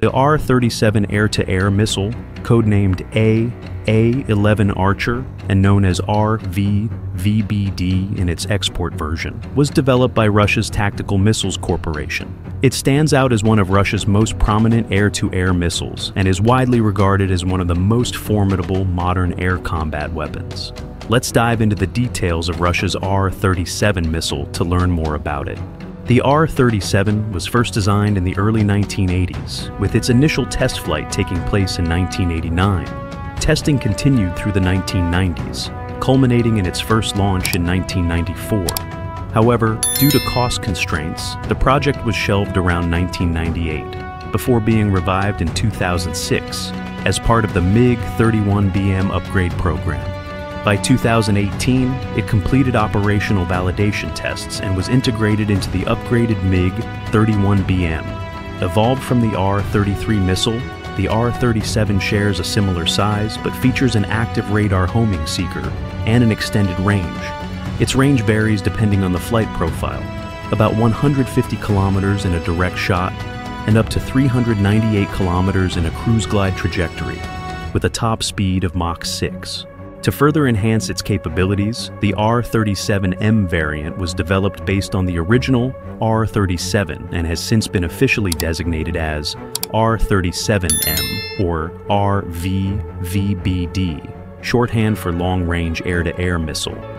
The R-37 air-to-air missile, codenamed A-A-11 Archer and known as RVV-BD in its export version, was developed by Russia's Tactical Missiles Corporation. It stands out as one of Russia's most prominent air-to-air missiles and is widely regarded as one of the most formidable modern air combat weapons. Let's dive into the details of Russia's R-37 missile to learn more about it. The R-37 was first designed in the early 1980s, with its initial test flight taking place in 1989. Testing continued through the 1990s, culminating in its first launch in 1994. However, due to cost constraints, the project was shelved around 1998, before being revived in 2006 as part of the MiG-31BM upgrade program. By 2018, it completed operational validation tests and was integrated into the upgraded MiG-31BM. Evolved from the R-33 missile, the R-37 shares a similar size but features an active radar homing seeker and an extended range. Its range varies depending on the flight profile, about 150 kilometers in a direct shot and up to 398 kilometers in a cruise glide trajectory, with a top speed of Mach 6. To further enhance its capabilities, the R-37M variant was developed based on the original R-37 and has since been officially designated as R-37M or RVV-BD, shorthand for long-range air-to-air missile.